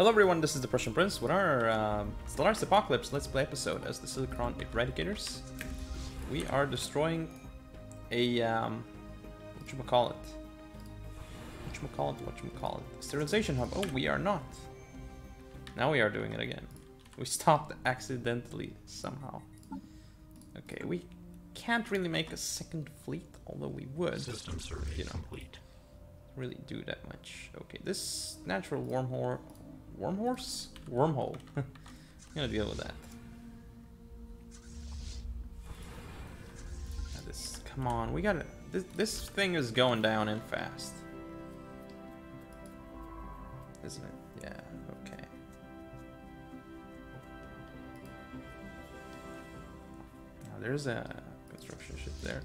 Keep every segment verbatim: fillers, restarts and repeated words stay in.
Hello everyone, this is the Prussian Prince with our um, Stellaris Apocalypse Let's Play episode as the Silicron Eradicators. We are destroying a, um, whatchamacallit, whatchamacallit, whatchamacallit, sterilization hub. Oh, we are not. Now we are doing it again. We stopped accidentally somehow. Okay, we can't really make a second fleet, although we would. System survey you know, complete. Really do that much. Okay, this natural wormhole, wormhorse, wormhole. I'm gonna deal with that. This, come on, we gotta. This this thing is going down and fast, isn't it? Yeah. Okay. Now there's a construction ship there.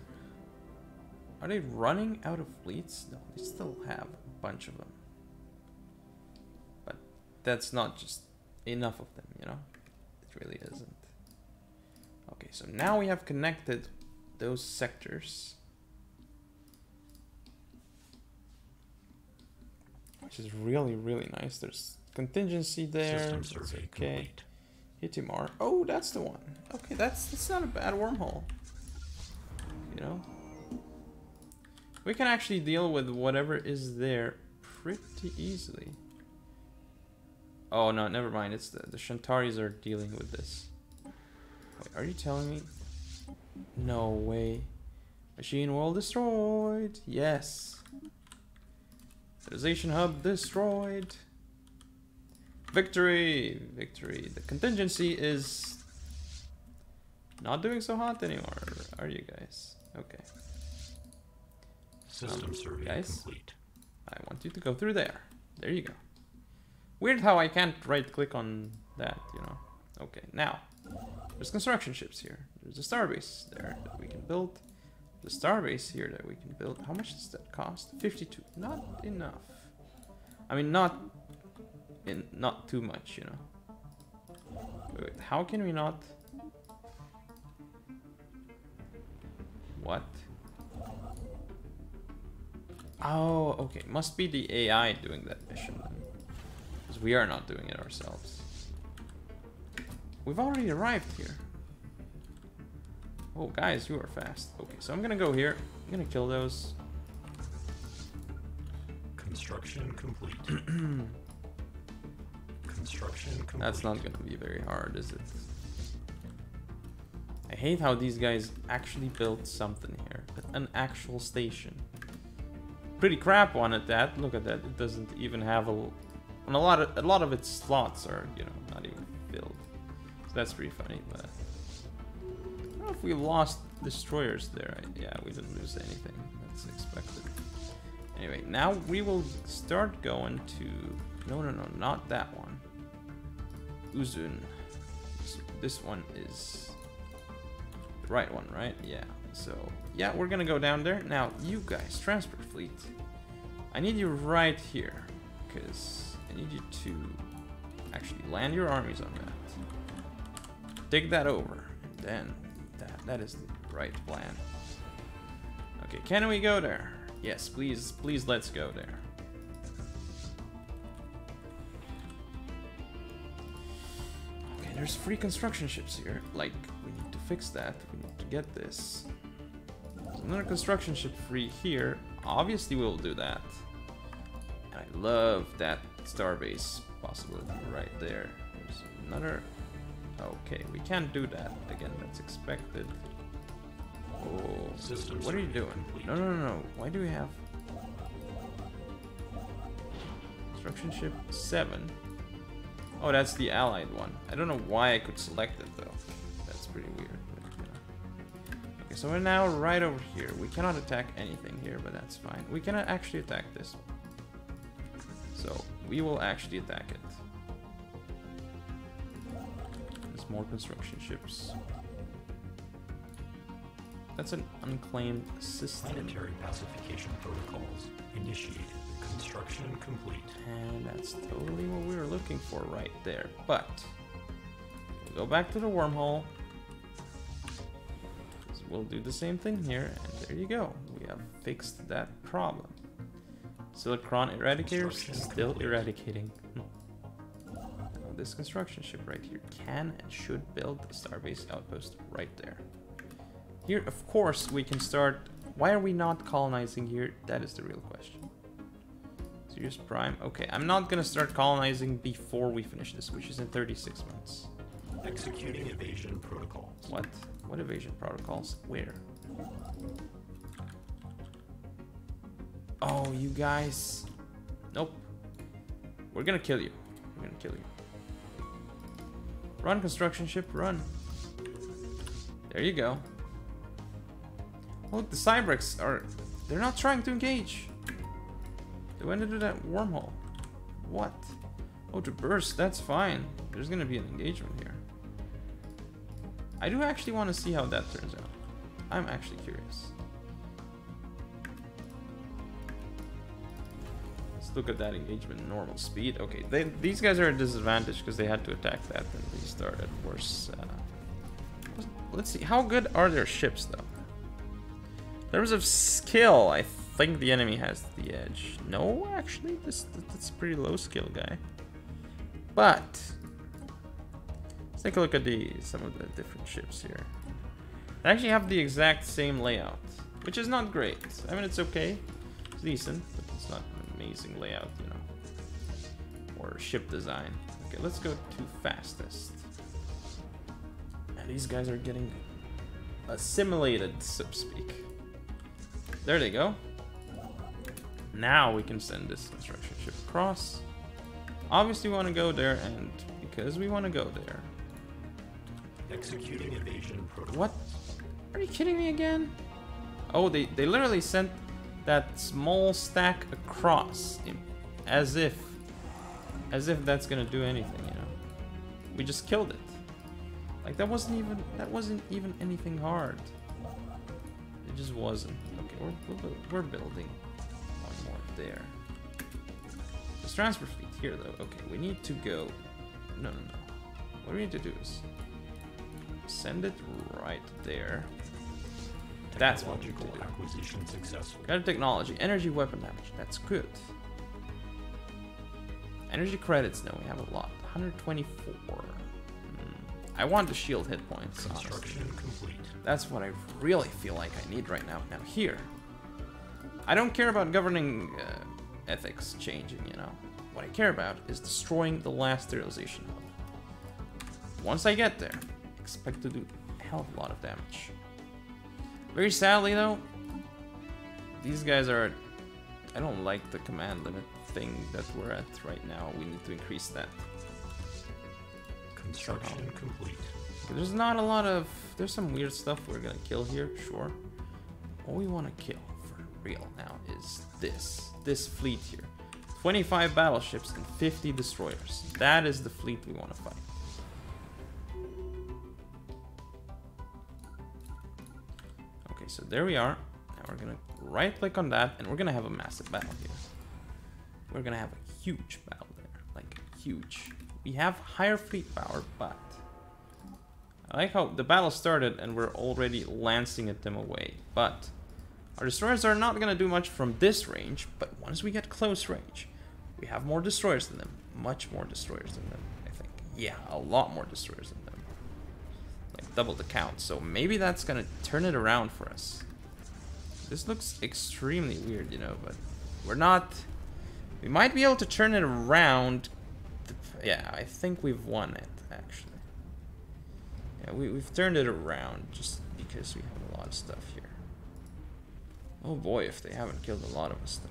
Are they running out of fleets? No, they still have a bunch of them. But that's not just enough of them, you know? It really isn't. Okay, so now we have connected those sectors. Which is really, really nice. There's contingency there. Okay. Hitimar. Oh, that's the one. Okay, that's, that's not a bad wormhole. You know? We can actually deal with whatever is there pretty easily. Oh no, never mind. It's the, the Shantaris are dealing with this. Wait, are you telling me? No way. Machine wall destroyed. Yes. Civilization hub destroyed. Victory! Victory. The contingency is not doing so hot anymore, are you guys? Okay. System um, survey guys, complete. I want you to go through there. There you go. Weird how I can't right-click on that, you know. Okay, now there's construction ships here. There's a starbase there that we can build. The starbase here that we can build. How much does that cost? fifty-two. Not enough. I mean, not in not too much, you know. Wait, wait, how can we not? What? Oh, okay. Must be the A I doing that mission then. Because we are not doing it ourselves. We've already arrived here. Oh, guys, you are fast. Okay, so I'm gonna go here. I'm gonna kill those. Construction complete. Construction complete. That's not gonna be very hard, is it? I hate how these guys actually built something here. An actual station. Pretty crap one at that. Look at that. It doesn't even have a, and a lot of a lot of its slots are, you know, not even filled. So that's pretty funny. But I don't know if we lost destroyers there. Yeah, we didn't lose anything. That's expected. Anyway, now we will start going to. No, no, no, not that one. Uzun. So this one is the right one, right? Yeah. So, yeah, we're gonna go down there. Now, you guys, transport fleet. I need you right here, because I need you to actually land your armies on that. Take that over, and then that, that is the right plan. Okay, can we go there? Yes, please, please let's go there. Okay, there's free construction ships here. Like, we need to fix that. We need to get this. Another construction ship free here. Obviously, we'll do that. And I love that starbase possibility right there. There's another. Okay, we can't do that again. That's expected. Oh, Systems what are you doing? Complete. No, no, no, no. Why do we have construction ship seven? Oh, that's the allied one. I don't know why I could select it though. That's pretty weird. So we're now right over here. We cannot attack anything here, but that's fine. We cannot actually attack this one. So we will actually attack it. There's more construction ships. That's an unclaimed system. Planetary pacification protocols initiated. Construction complete. And that's totally what we were looking for right there. But we'll go back to the wormhole. We'll do the same thing here, and there you go. We have fixed that problem. Silicron Eradicators still eradicating. this construction ship right here can and should build the starbase outpost right there. Here, of course, we can start. Why are we not colonizing here? That is the real question. Serious Prime. Okay, I'm not gonna start colonizing before we finish this, which is in thirty-six months. Executing evasion protocols. What? What evasion protocols? Where? Oh, you guys. Nope. We're gonna kill you. We're gonna kill you. Run, construction ship, run. There you go. Look, the Cybrex are... They're not trying to engage. They went into that wormhole. What? Oh, to burst, that's fine. There's gonna be an engagement here. I do actually want to see how that turns out. I'm actually curious. Let's look at that engagement, normal speed. Okay, they, these guys are at a disadvantage because they had to attack that and restart at worse. Uh, let's see, how good are their ships though? In terms of skill, I think the enemy has the edge. No, actually, this that's a pretty low skill guy. But let's take a look at the some of the different ships here. They actually have the exact same layout, which is not great. I mean, it's okay, it's decent, but it's not an amazing layout, you know, or ship design. Okay, let's go to fastest. And these guys are getting assimilated, so to speak. There they go. Now we can send this construction ship across. Obviously we want to go there, and because we want to go there. Executing evasion protocol. What? Are you kidding me again? Oh, they, they literally sent that small stack across. As if. As if that's gonna do anything, you know. We just killed it. Like that wasn't even that wasn't even anything hard. It just wasn't. Okay, we're, we're, we're building one more there. This transfer fleet here, though. Okay, we need to go... No, no, no. What we need to do is send it right there. That's what we need to do. Acquisition successful. Got a technology. Energy weapon damage. That's good. Energy credits, no, we have a lot. one hundred twenty-four. I want the shield hit points, honestly. That's what I really feel like I need right now. Now here, I don't care about governing uh, ethics changing, you know. What I care about is destroying the last sterilization hub. Once I get there, expect to do a hell of a lot of damage. Very sadly though, these guys are... I don't like the command limit thing that we're at right now. We need to increase that. Construction complete. There's not a lot of... There's some weird stuff we're gonna kill here, sure. All we wanna kill for real now is this. This fleet here. twenty-five battleships and fifty destroyers. That is the fleet we wanna fight. Okay, so there we are. Now we're gonna right click on that and we're gonna have a massive battle here. We're gonna have a huge battle there. Like, huge. We have higher fleet power, but I like how the battle started and we're already lancing at them away. But our destroyers are not going to do much from this range, but once we get close range, we have more destroyers than them. Much more destroyers than them, I think. Yeah, a lot more destroyers than them. Like double the count, so maybe that's going to turn it around for us. This looks extremely weird, you know, but we're not... We might be able to turn it around. Yeah, I think we've won it, actually. Yeah, we, we've turned it around just because we have a lot of stuff here. Oh boy, if they haven't killed a lot of us, though.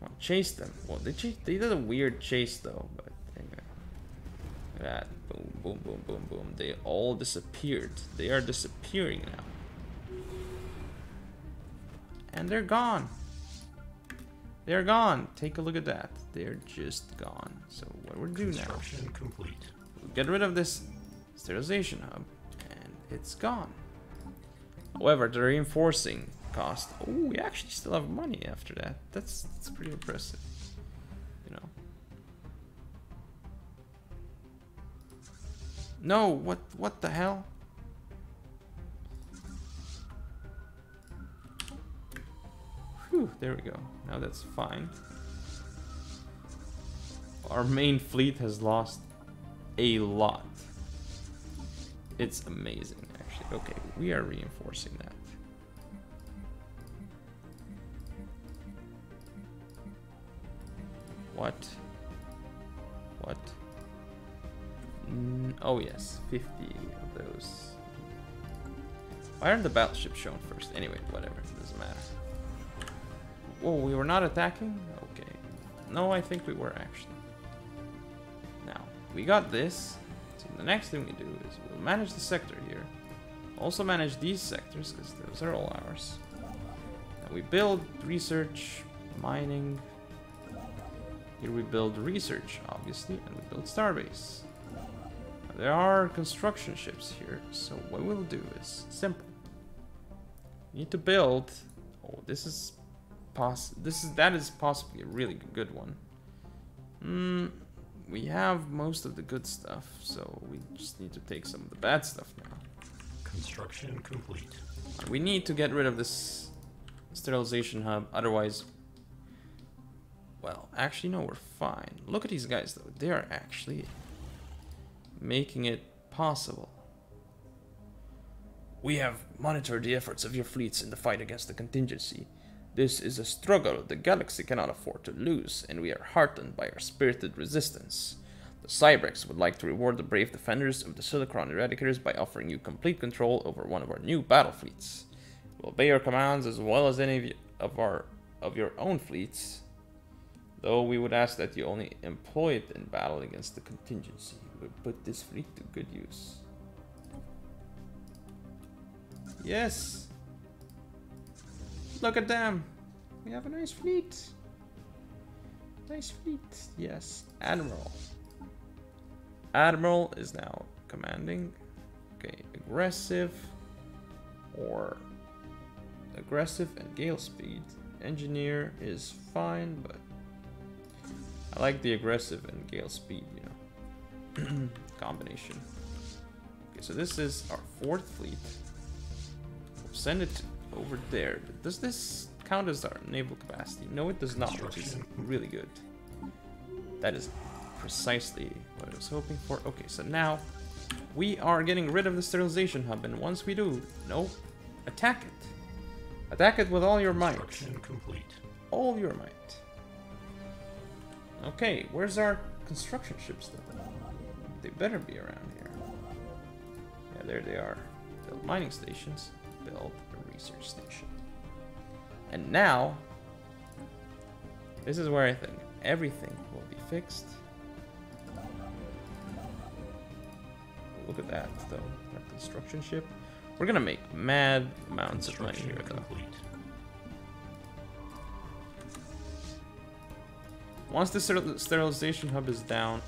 Well, chase them. Well, they, chase, they did a weird chase, though, but anyway. Look at that. Boom, boom, boom, boom, boom. They all disappeared. They are disappearing now. And they're gone. They're gone. Take a look at that. They're just gone. So what we're doing now? Construction complete. We'll get rid of this sterilization hub, and it's gone. However, the reinforcing cost. Oh, we actually still have money after that. That's that's pretty impressive. You know. No, what what the hell? Whew, there we go. Now that's fine. Our main fleet has lost a lot. It's amazing, actually. Okay, we are reinforcing that. What? What? Mm, oh yes, fifty of those. Why aren't the battleships shown first? Anyway, whatever, it doesn't matter. Whoa, we were not attacking? Okay. No, I think we were actually. Now, we got this. So the next thing we do is we'll manage the sector here. Also manage these sectors, because those are all ours. Now we build, research, mining. Here we build research, obviously, and we build starbase. Now, there are construction ships here, so what we'll do is simple. We need to build... Oh, this is... This is that is possibly a really good one. Mm, we have most of the good stuff, so we just need to take some of the bad stuff now. Construction complete. We need to get rid of this sterilization hub, otherwise... Well, actually, no, we're fine. Look at these guys, though. They are actually making it possible. We have monitored the efforts of your fleets in the fight against the contingency. This is a struggle the galaxy cannot afford to lose, and we are heartened by your spirited resistance. The Cybrex would like to reward the brave defenders of the Silicron Eradicators by offering you complete control over one of our new battle fleets. We'll obey your commands as well as any of our of your own fleets, though we would ask that you only employ it in battle against the contingency. We'll put this fleet to good use. Yes! Look at them! We have a nice fleet! Nice fleet, yes. Admiral. Admiral is now commanding. Okay, aggressive or aggressive and gale speed. Engineer is fine, but I like the aggressive and gale speed, you know, combination. Okay, so this is our fourth fleet. We'll send it to over there. Does this count as our naval capacity? No, it does not, which is really good. That is precisely what I was hoping for. Okay, so now we are getting rid of the sterilization hub, and once we do, no, attack it. Attack it with all your might. Construction complete. All your might. Okay, where's our construction ships though? They better be around here. Yeah, there they are. Build mining stations. Build research station. And now, this is where I think everything will be fixed. Look at that, though. Our construction ship. We're gonna make mad amounts of money here, though. Once the ster sterilization hub is down,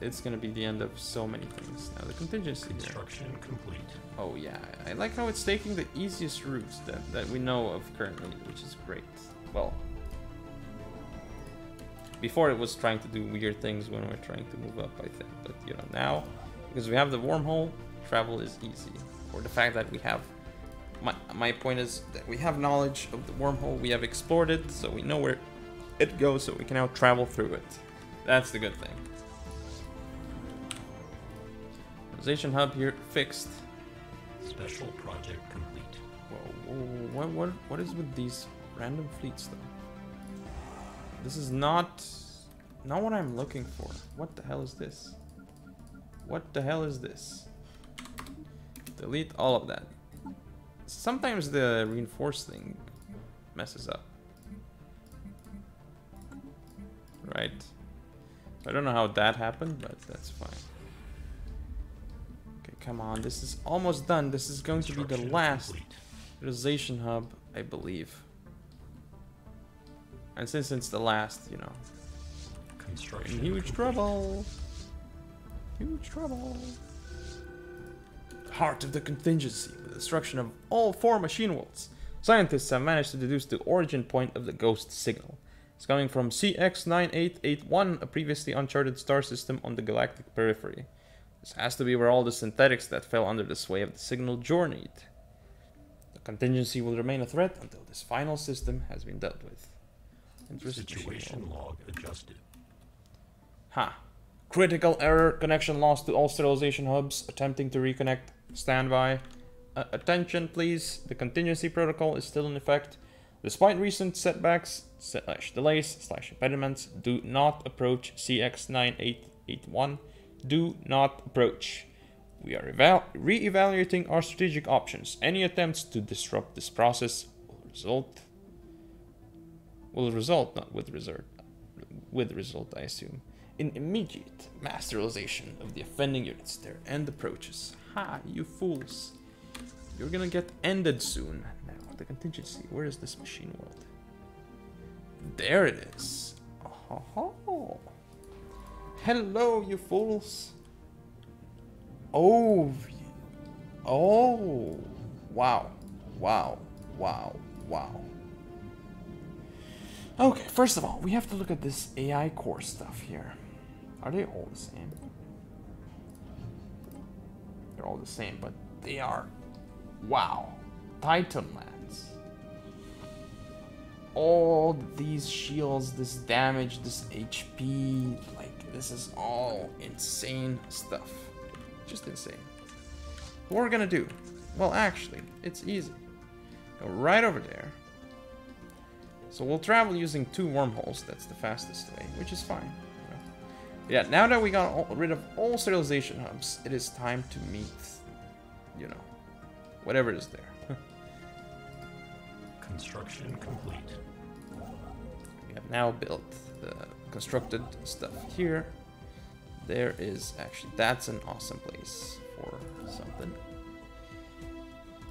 it's gonna be the end of so many things. Now the contingency here. Construction complete. Oh yeah, I like how it's taking the easiest routes that, that we know of currently, which is great. Well, before it was trying to do weird things when we we're trying to move up, I think. But you know, now, because we have the wormhole, travel is easy. Or the fact that we have, my, my point is that we have knowledge of the wormhole, we have explored it, so we know where it goes, so we can now travel through it. That's the good thing. Civilization hub here fixed. Special project complete. Whoa, whoa, whoa, what, what, what is with these random fleets though? This is not, not what I'm looking for. What the hell is this? What the hell is this? Delete all of that. Sometimes the reinforce thing messes up. Right. I don't know how that happened, but that's fine. Come on, this is almost done. This is going to be the last realization hub, I believe. And since it's the last, you know, construction in huge trouble. Huge trouble. The heart of the contingency, the destruction of all four machine worlds. Scientists have managed to deduce the origin point of the ghost signal. It's coming from C X nine eight eight one, a previously uncharted star system on the galactic periphery. This has to be where all the synthetics that fell under the sway of the signal journeyed. The contingency will remain a threat until this final system has been dealt with. Situation log adjusted. Ha. Huh. Critical error. Connection lost to all sterilization hubs. Attempting to reconnect. Standby. Uh, attention, please. The contingency protocol is still in effect. Despite recent setbacks, slash delays, slash impediments, do not approach C X nine eight eight one. Do not approach. We are re-evaluating our strategic options. Any attempts to disrupt this process will result... Will result, not with result, with result, I assume, in immediate mass sterilization of the offending units, their end approaches. Ha, you fools. You're gonna get ended soon. Now, the contingency. Where is this machine world? There it is. Oh, hello, you fools. Oh, oh, wow, wow, wow, wow. Okay, first of all, we have to look at this A I core stuff here. Are they all the same? They're all the same, but they are... Wow. Titan lands. All these shields, this damage, this H P, like, this is all insane stuff. Just insane. What we're gonna do? Well, actually, it's easy. Go right over there. So we'll travel using two wormholes. That's the fastest way, which is fine. Yeah, now that we got all, rid of all sterilization hubs, it is time to meet, you know, whatever is there. Construction complete. We have now built the constructed stuff here. There is actually, that's an awesome place for something.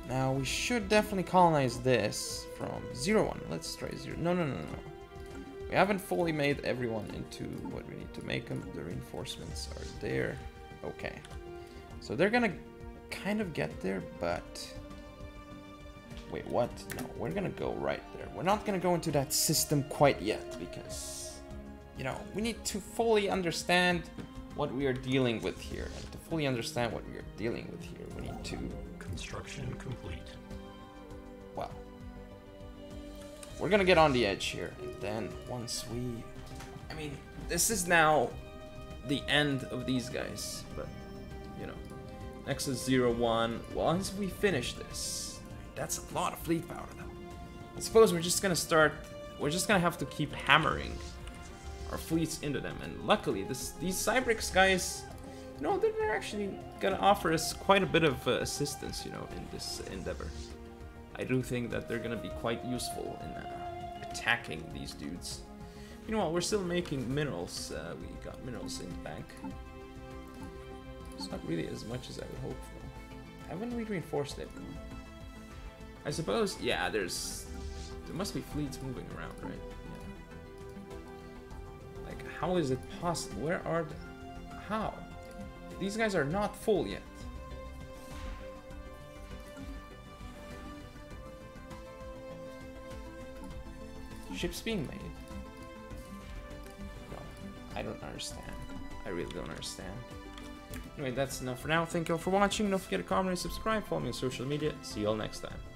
Now we should definitely colonize this from zero one. Let's try zero. No, no, no, no. We haven't fully made everyone into what we need to make them. The reinforcements are there. Okay. So they're gonna kind of get there, but... Wait, what? No, we're gonna go right there. We're not gonna go into that system quite yet because, you know, we need to fully understand what we are dealing with here. And to fully understand what we are dealing with here, we need to... Construction complete. Well, we're gonna get on the edge here, and then once we... I mean, this is now the end of these guys, but, you know, next is zero one. Once we finish this, that's a lot of fleet power, though. I suppose we're just gonna start... We're just gonna have to keep hammering our fleets into them, and luckily, this these Cybrex guys... No, they're actually gonna offer us quite a bit of uh, assistance, you know, in this endeavor. I do think that they're gonna be quite useful in uh, attacking these dudes. You know what? We're still making minerals. Uh, we got minerals in the bank. It's not really as much as I would hope for. Haven't we reinforced it? I suppose. Yeah, there's. There must be fleets moving around, right? Yeah. Like, how is it possible? Where are they? How? These guys are not full yet. Ships being made. No, I don't understand. I really don't understand. Anyway, that's enough for now. Thank you all for watching. Don't forget to comment and subscribe. Follow me on social media. See you all next time.